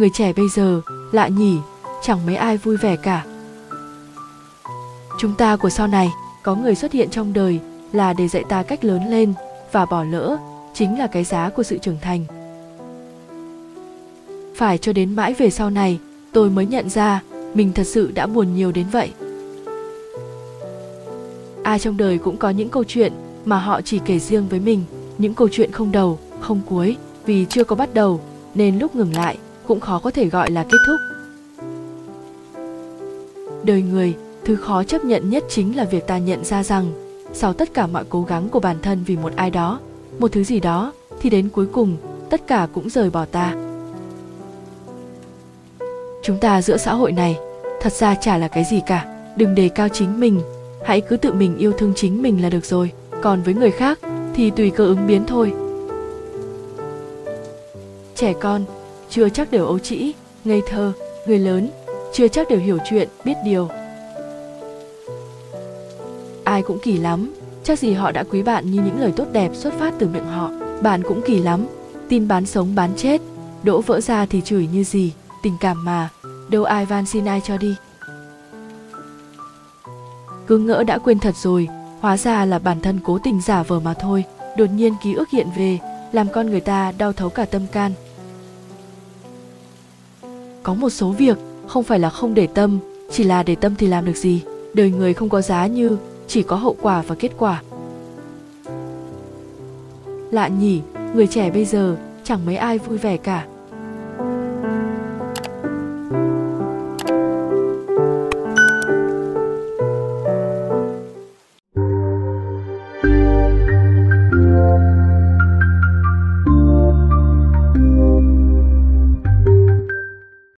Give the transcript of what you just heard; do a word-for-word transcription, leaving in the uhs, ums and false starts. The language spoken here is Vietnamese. người trẻ bây giờ, lạ nhỉ, chẳng mấy ai vui vẻ cả. Chúng ta của sau này, có người xuất hiện trong đời là để dạy ta cách lớn lên, và bỏ lỡ chính là cái giá của sự trưởng thành. Phải cho đến mãi về sau này, tôi mới nhận ra mình thật sự đã buồn nhiều đến vậy. Ai trong đời cũng có những câu chuyện mà họ chỉ kể riêng với mình, những câu chuyện không đầu, không cuối, vì chưa có bắt đầu, nên lúc ngừng lại cũng khó có thể gọi là kết thúc. Đời người, thứ khó chấp nhận nhất chính là việc ta nhận ra rằng, sau tất cả mọi cố gắng của bản thân vì một ai đó, một thứ gì đó, thì đến cuối cùng, tất cả cũng rời bỏ ta. Chúng ta giữa xã hội này, thật ra chả là cái gì cả, đừng đề cao chính mình, hãy cứ tự mình yêu thương chính mình là được rồi, còn với người khác thì tùy cơ ứng biến thôi. Trẻ con, chưa chắc đều ấu trĩ, ngây thơ, người lớn, chưa chắc đều hiểu chuyện, biết điều. Ai cũng kỳ lắm, chắc gì họ đã quý bạn như những lời tốt đẹp xuất phát từ miệng họ. Bạn cũng kỳ lắm, tin bán sống bán chết, đỗ vỡ ra thì chửi như gì, tình cảm mà, đâu ai van xin ai cho đi. Cứ ngỡ đã quên thật rồi, hóa ra là bản thân cố tình giả vờ mà thôi, đột nhiên ký ức hiện về, làm con người ta đau thấu cả tâm can. Có một số việc, không phải là không để tâm, chỉ là để tâm thì làm được gì, đời người không có giá như, chỉ có hậu quả và kết quả. Lạ nhỉ, người trẻ bây giờ chẳng mấy ai vui vẻ cả.